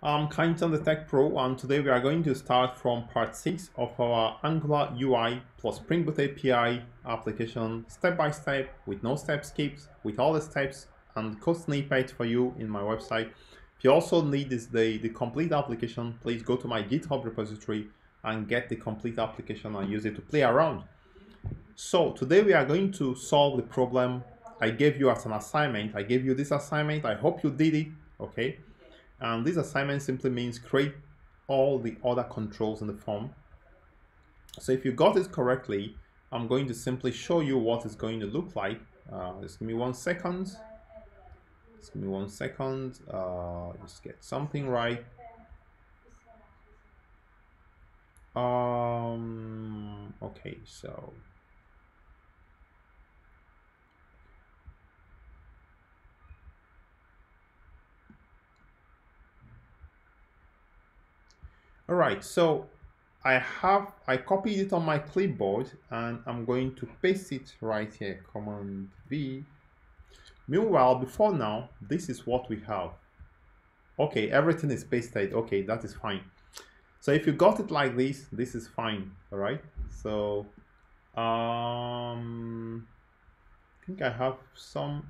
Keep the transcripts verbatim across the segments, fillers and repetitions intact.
I'm Kindson the Tech Pro, and today we are going to start from part six of our Angular U I plus Spring Boot A P I application step by step, with no step skips, with all the steps and code snippets for you in my website. If you also need this the, the complete application, please go to my GitHub repository and get the complete application and use it to play around. So today we are going to solve the problem I gave you as an assignment. I gave you this assignment. I hope you did it, okay? And this assignment simply means create all the other controls in the form. So if you got this correctly, I'm going to simply show you what it's going to look like. Uh, just give me one second. Just give me one second. Uh, just get something right. Um, okay, so. All right, so I have, I copied it on my clipboard and I'm going to paste it right here, Command V. Meanwhile, before now, this is what we have. Okay, everything is pasted, okay, that is fine. So if you got it like this, this is fine, all right? So, um, I think I have some,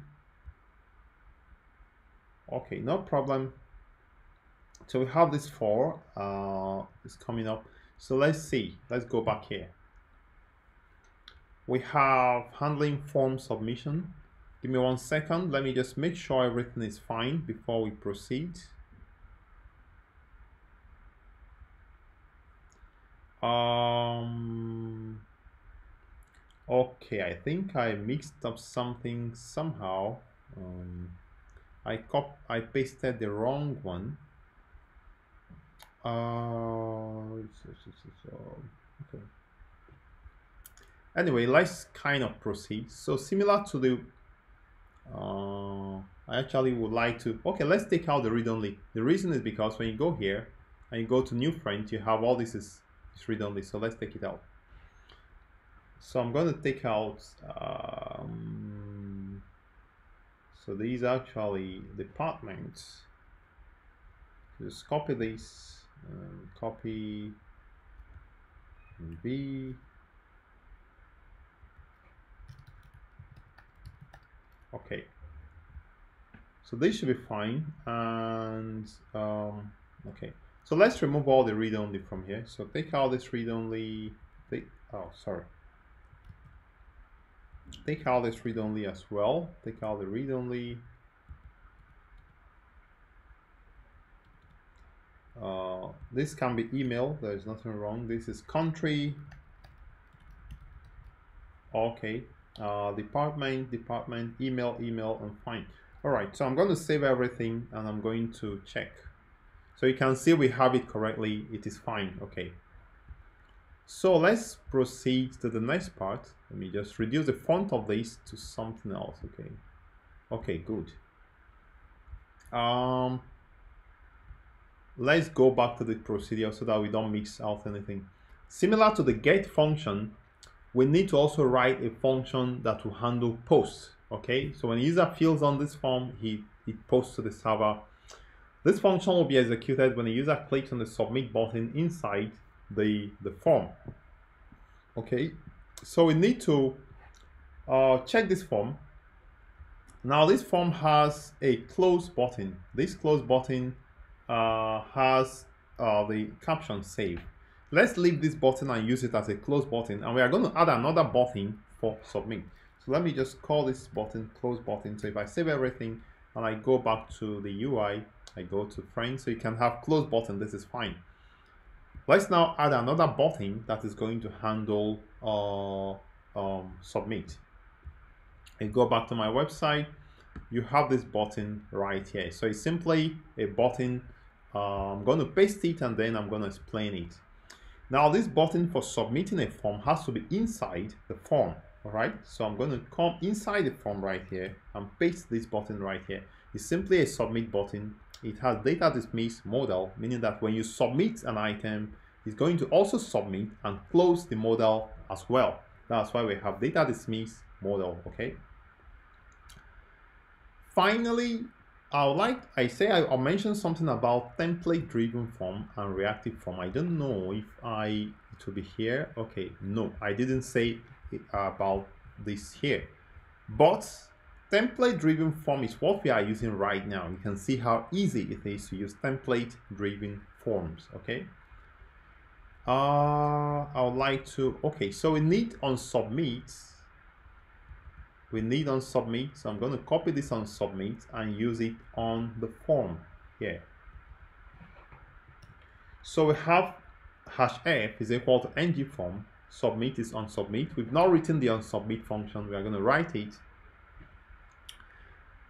okay, no problem. So we have this four, uh, it's coming up. So let's see, let's go back here. We have handling form submission. Give me one second, let me just make sure everything is fine before we proceed. Um, okay, I think I mixed up something somehow. Um, I cop- I pasted the wrong one. Uh, so, so, so, so. Okay. Anyway, let's kind of proceed. So similar to the, uh, I actually would like to, okay, let's take out the read only. The reason is because when you go here and you go to new friend, you have all this is read only. So let's take it out. So I'm going to take out, um, so these actually departments. Just copy this. Um, copy B. Okay, so this should be fine. And um, okay, so let's remove all the read-only from here. So take out this read-only. Take oh sorry. Take out this read-only as well. Take out the read-only. Uh, this can be email, there is nothing wrong. This is country. Okay, uh, department, department, email, email, and fine. All right, so I'm going to save everything and I'm going to check. So you can see we have it correctly. It is fine. Okay. So let's proceed to the next part. Let me just reduce the font of this to something else. Okay. Okay, good. Um. Let's go back to the procedure so that we don't mix out anything. Similar to the get function, we need to also write a function that will handle posts, okay? So when a user fills on this form, he, he posts to the server. This function will be executed when a user clicks on the submit button inside the, the form, okay? So we need to uh, check this form. Now this form has a close button. This close button Uh, has uh, the caption save. Let's leave this button and use it as a close button, and we are going to add another button for submit. So let me just call this button close button. So if I save everything and I go back to the U I, I go to friends, so you can have close button. This is fine. Let's now add another button that is going to handle uh, um, submit. I go back to my website. You have this button right here. So it's simply a button. Uh, I'm going to paste it and then I'm going to explain it. Now this button for submitting a form has to be inside the form, all right? So I'm going to come inside the form right here and paste this button right here. It's simply a submit button. It has data-dismiss model, meaning that when you submit an item, it's going to also submit and close the model as well. That's why we have data-dismiss model, okay? Finally, I would like, I say I, I mentioned something about template-driven form and reactive form. I don't know if I to be here. Okay, no, I didn't say about this here. But template-driven form is what we are using right now. You can see how easy it is to use template-driven forms. Okay. Uh, I would like to. Okay, so we need on submit. We need on submit, so I'm going to copy this on submit and use it on the form here. So we have hash f is equal to ng-form, submit is on submit. We've now written the on submit function, we are going to write it.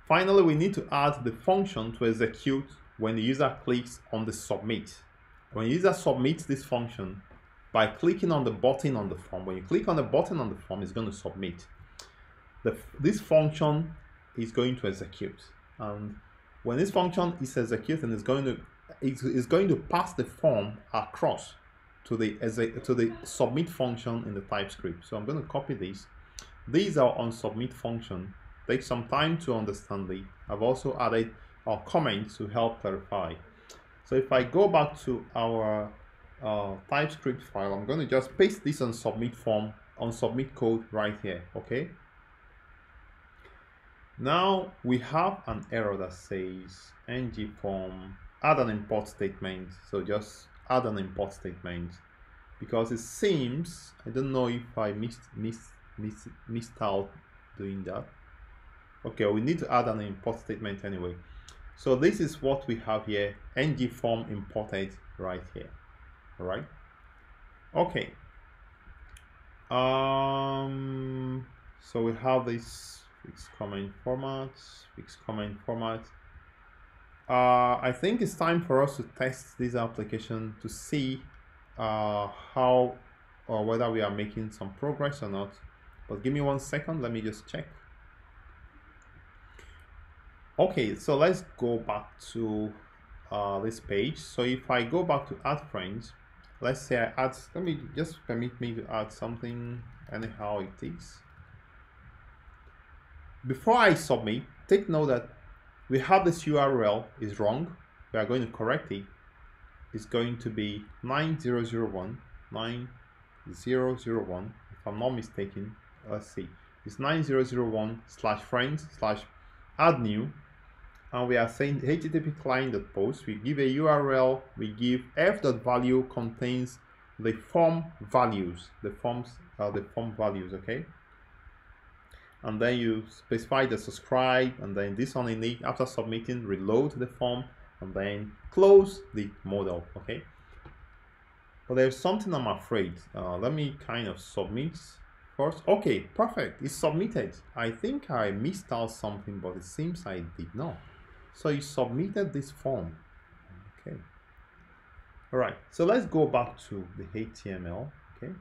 Finally, we need to add the function to execute when the user clicks on the submit. When the user submits this function, by clicking on the button on the form, when you click on the button on the form, it's going to submit. The, this function is going to execute, and when this function is executing, it's going to it's, it's going to pass the form across to the to the submit function in the TypeScript. So I'm going to copy this. These are on submit function. Take some time to understand it. I've also added our comments to help clarify. So if I go back to our uh, TypeScript file, I'm going to just paste this on submit form on submit code right here. Okay. Now we have an error that says ng-form add an import statement. So just add an import statement, because it seems, I don't know if I missed missed missed, missed out doing that. Okay, we need to add an import statement anyway. So this is what we have here, ng-form imported right here. All right. Okay. Um. So we have this. Fixed comment format, fixed comment format. Uh, I think it's time for us to test this application to see uh, how or whether we are making some progress or not. But give me one second, let me just check. Okay, so let's go back to uh, this page. So if I go back to add friends, let's say I add, let me just permit me to add something anyhow it is. Before I submit, take note that we have this U R L is wrong. We are going to correct it. It's going to be nine zero zero one, nine zero zero one, if I'm not mistaken. Let's see. It's nine zero zero one slash friends slash add new. And we are saying H T T P client.post. We give a U R L. We give f.value contains the form values. The forms are uh, the form values, okay? And then you specify the subscribe, and then this one in it. After submitting, reload the form, and then close the model. Okay. But there's something I'm afraid. Uh, let me kind of submit first. Okay, perfect. It's submitted. I think I missed out something, but it seems I did not. So you submitted this form. Okay. All right. So let's go back to the H T M L. Okay.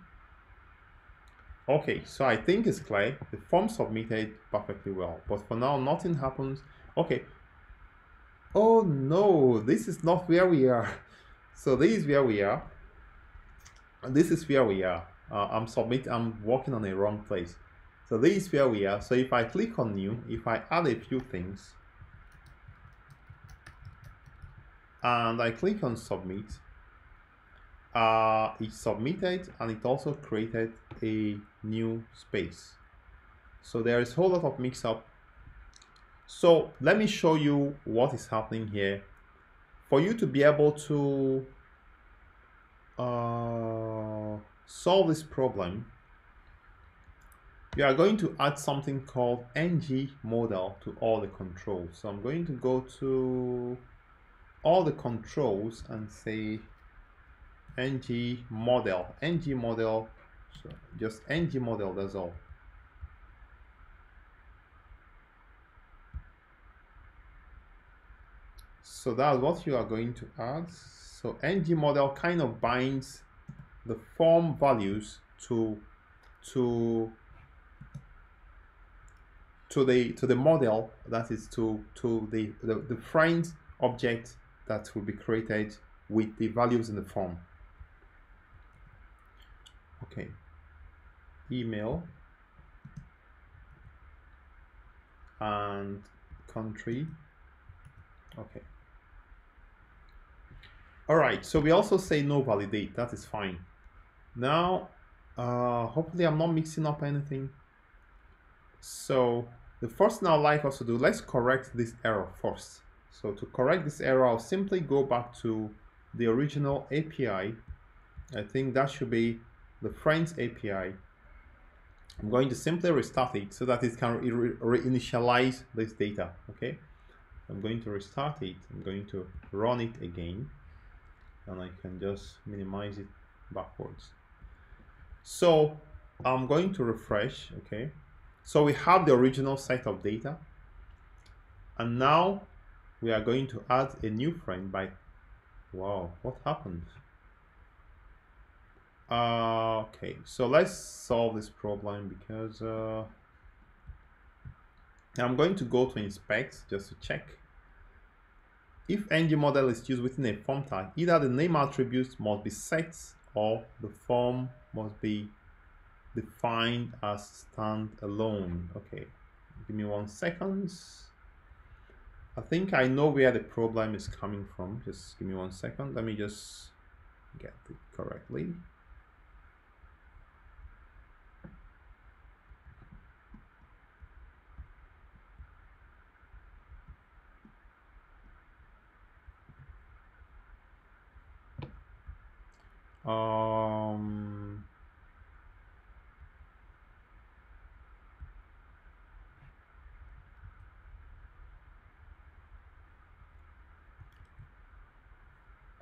Okay, so I think it's clear. The form submitted perfectly well, but for now nothing happens. Okay. Oh no, this is not where we are. So this is where we are. And this is where we are. Uh, I'm submit. I'm working on the wrong place. So this is where we are. So if I click on new, if I add a few things, and I click on submit, uh, it's submitted, and it also created a new space. So there is a whole lot of mix up. So let me show you what is happening here for you to be able to uh, solve this problem. You are going to add something called ngModel to all the controls. So I'm going to go to all the controls and say ngModel, ngModel. So just ngModel, that's all. So that's what you are going to add. So ngModel kind of binds the form values to to to the to the model, that is to to the the, the friend object that will be created with the values in the form. Okay, email and country Okay. All right, so we also say no validate, that is fine. Now, uh, hopefully I'm not mixing up anything. So the first thing I'd like us to do, let's correct this error first. So to correct this error, I'll simply go back to the original A P I. I think that should be the friends A P I. I'm going to simply restart it so that it can re reinitialize this data, okay? I'm going to restart it, I'm going to run it again, and I can just minimize it backwards. So I'm going to refresh, okay? So we have the original set of data, and now we are going to add a new friend by, wow, what happened? Uh, okay, so let's solve this problem because uh, I'm going to go to inspect just to check. If ngModel is used within a form tag, either the name attributes must be set or the form must be defined as standalone. Okay, give me one second. I think I know where the problem is coming from. Just give me one second. Let me just get it correctly. Um,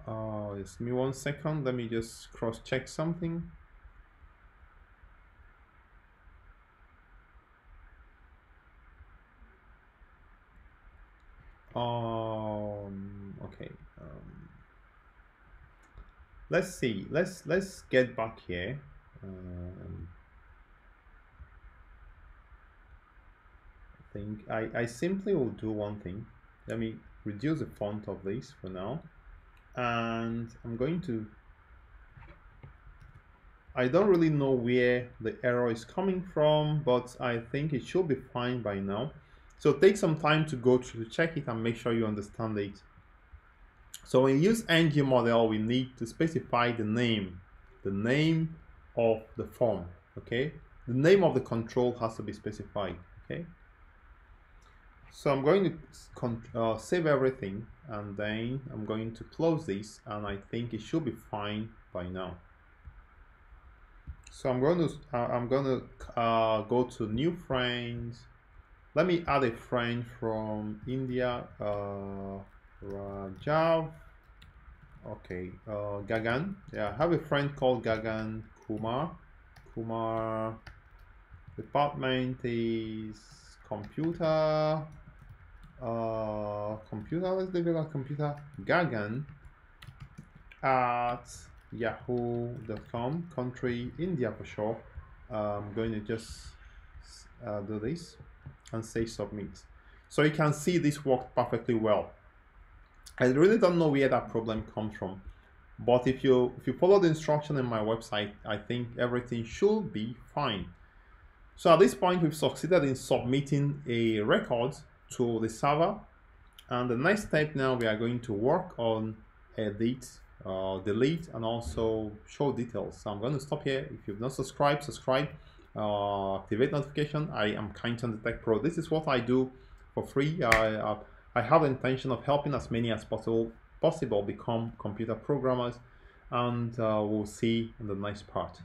uh, just give me one second. Let me just cross check something. Um, okay. Um, Let's see. Let's let's get back here. Um, I think I I simply will do one thing. Let me reduce the font of this for now, and I'm going to. I don't really know where the error is coming from, but I think it should be fine by now. So take some time to go through to check it and make sure you understand it. So when you use ngModel, we need to specify the name, the name of the form, okay? The name of the control has to be specified, okay? So I'm going to uh, save everything, and then I'm going to close this, and I think it should be fine by now. So I'm going to, uh, I'm going to uh, go to new friends. Let me add a friend from India. Uh, Rajav, okay, uh, Gagan, yeah, I have a friend called Gagan Kumar. Kumar, department is computer, uh, computer, let's develop computer, Gagan at yahoo dot com, country, India for sure. Uh, I'm going to just uh, do this and say submit. So you can see this worked perfectly well. I really don't know where that problem comes from, but if you if you follow the instruction in my website, I think everything should be fine. So at this point, we've succeeded in submitting a record to the server, and the next step now we are going to work on edit, uh, delete, and also show details. So I'm going to stop here. If you've not subscribed, subscribe, uh, activate notification. I am Kindson the Tech Pro. This is what I do for free. I, I, I have the intention of helping as many as possible, possible become computer programmers, and uh, we'll see in the next part.